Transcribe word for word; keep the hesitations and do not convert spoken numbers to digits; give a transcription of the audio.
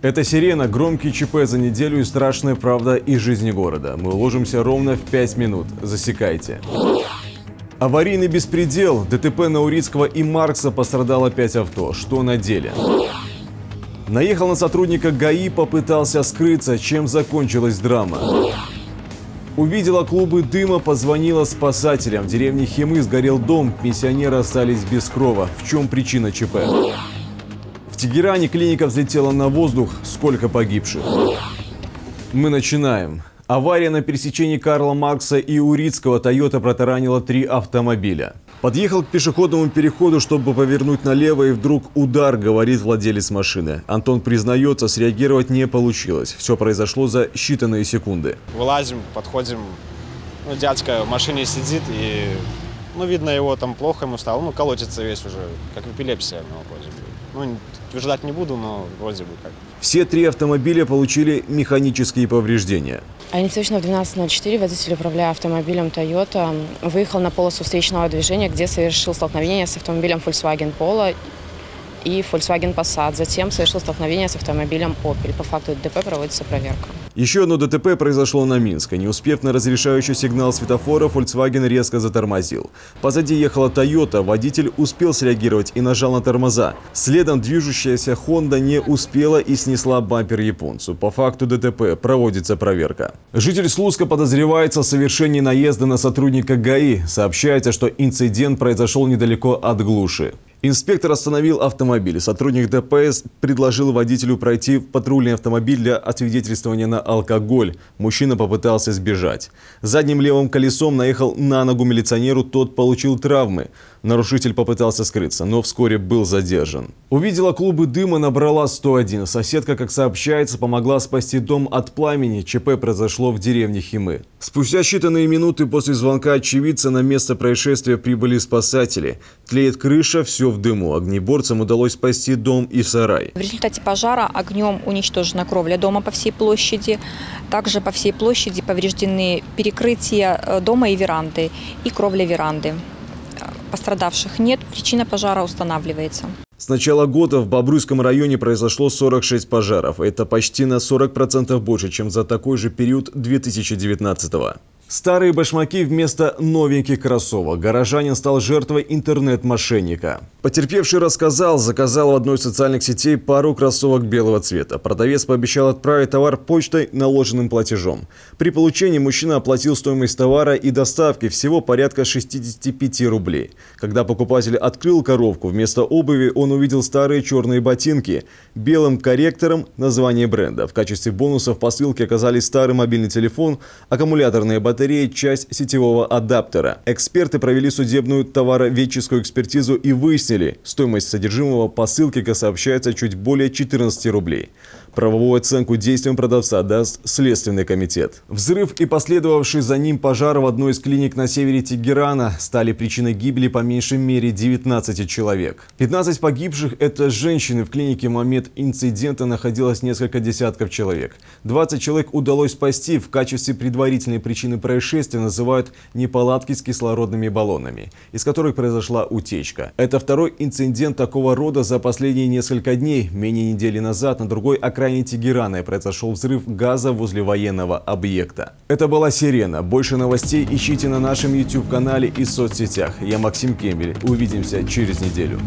Это «Сирена», громкий ЧП за неделю и страшная правда из жизни города. Мы уложимся ровно в пять минут. Засекайте. Аварийный беспредел. ДТП на Урицкого и Маркса пострадало пять авто. Что на деле? Наехал на сотрудника ГАИ, попытался скрыться. Чем закончилась драма? Увидела клубы дыма, позвонила спасателям. В деревне Химы сгорел дом, пенсионеры остались без крова. В чем причина ЧП? В Тегеране клиника взлетела на воздух. Сколько погибших? Мы начинаем. Авария на пересечении Карла Макса и Урицкого. Toyota протаранила три автомобиля. Подъехал к пешеходному переходу, чтобы повернуть налево, и вдруг удар, говорит владелец машины. Антон признается, среагировать не получилось. Все произошло за считанные секунды. Вылазим, подходим. Ну, дядька в машине сидит, и ну, видно, его там плохо, ему стало. Ну, колотится весь уже, как эпилепсия, ну, вроде бы. Ну, утверждать не буду, но вроде бы как. Все три автомобиля получили механические повреждения. А не точно в двенадцать ноль четыре водитель, управляя автомобилем Toyota, выехал на полосу встречного движения, где совершил столкновение с автомобилем Volkswagen Polo и Volkswagen Passat. Затем совершил столкновение с автомобилем Opel. По факту ДТП проводится проверка. Еще одно ДТП произошло на Минске. Не успев на разрешающий сигнал светофора, Volkswagen резко затормозил. Позади ехала Toyota, водитель успел среагировать и нажал на тормоза. Следом движущаяся Honda не успела и снесла бампер японцу. По факту ДТП проводится проверка. Житель Слуска подозревается в совершении наезда на сотрудника ГАИ. Сообщается, что инцидент произошел недалеко от Глуши. Инспектор остановил автомобиль. Сотрудник ДПС предложил водителю пройти в патрульный автомобиль для освидетельствования на алкоголь. Мужчина попытался сбежать. Задним левым колесом наехал на ногу милиционеру, тот получил травмы. Нарушитель попытался скрыться, но вскоре был задержан. Увидела клубы дыма, набрала сто один. Соседка, как сообщается, помогла спасти дом от пламени. ЧП произошло в деревне Химы. Спустя считанные минуты после звонка очевидца на место происшествия прибыли спасатели. Тлеет крыша, все в дыму. Огнеборцам удалось спасти дом и сарай. В результате пожара огнем уничтожена кровля дома по всей площади. Также по всей площади повреждены перекрытия дома и веранды, и кровля веранды. Пострадавших нет, причина пожара устанавливается. С начала года в Бобруйском районе произошло сорок шесть пожаров. Это почти на сорок процентов больше, чем за такой же период две тысячи девятнадцатого. Старые башмаки вместо новеньких кроссовок. Горожанин стал жертвой интернет-мошенника. Потерпевший рассказал, заказал в одной из социальных сетей пару кроссовок белого цвета. Продавец пообещал отправить товар почтой наложенным платежом. При получении мужчина оплатил стоимость товара и доставки, всего порядка шестидесяти пяти рублей. Когда покупатель открыл коробку, вместо обуви он увидел старые черные ботинки. Белым корректором название бренда. В качестве бонуса в посылке оказались старый мобильный телефон, аккумуляторные батареи, часть сетевого адаптера. Эксперты провели судебную товароведческую экспертизу и выяснили, стоимость содержимого посылки, как сообщается, чуть более четырнадцати рублей. Правовую оценку действиям продавца даст Следственный комитет. Взрыв и последовавший за ним пожар в одной из клиник на севере Тегерана стали причиной гибели по меньшей мере девятнадцати человек. пятнадцать погибших – это женщины. В клинике в момент инцидента находилось несколько десятков человек. двадцать человек удалось спасти. В качестве предварительной причины происшествия называют неполадки с кислородными баллонами, из которых произошла утечка. Это второй инцидент такого рода за последние несколько дней. Менее недели назад на другой окраине Тегерана произошел взрыв газа возле военного объекта. Это была «Сирена». Больше новостей ищите на нашем YouTube-канале и соцсетях. Я Максим Кембель. Увидимся через неделю.